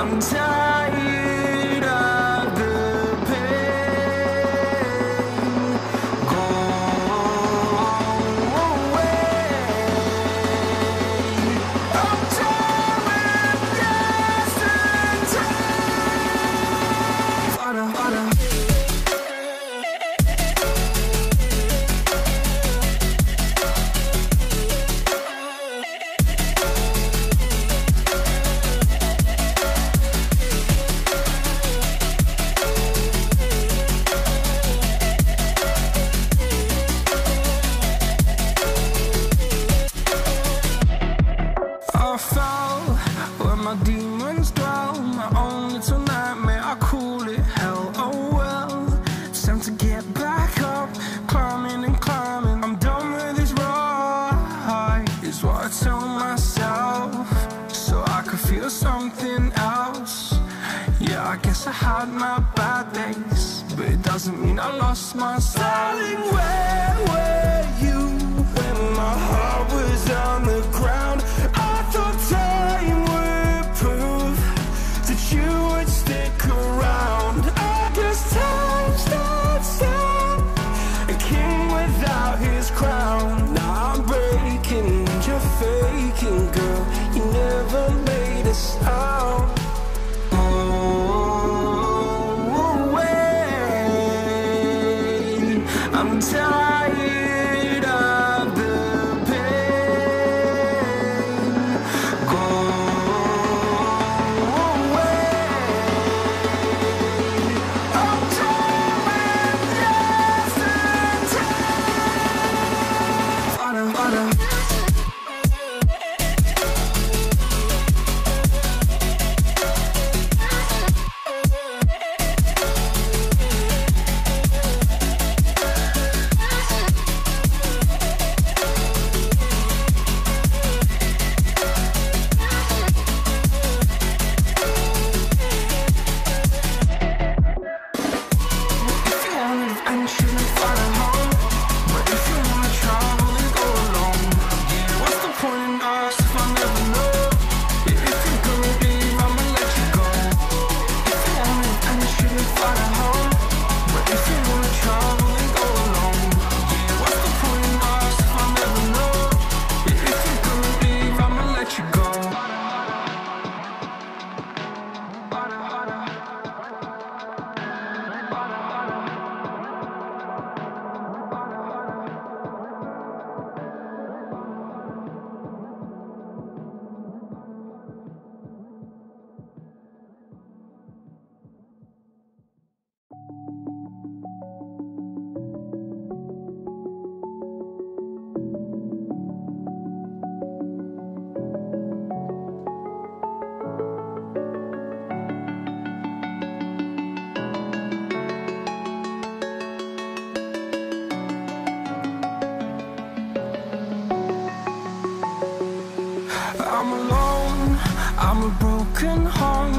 I'm tired of the pain. Go away. I'm tired of distance. Harder, harder. I fell where my demons dwell. My own little nightmare, I call it hell. Oh well, it's time to get back up. Climbing and climbing, I'm done with this ride, is what I tell myself, so I could feel something else. Yeah, I guess I had my bad days, but it doesn't mean I lost my styling. Where were you when my heart was on the ground? Time would prove that you would stick around. I guess time starts out, a king without his crown. Now I'm breaking, you're faking, girl. You never made a sound. Oh, away. I'm tired. I'm alone, I'm a broken home.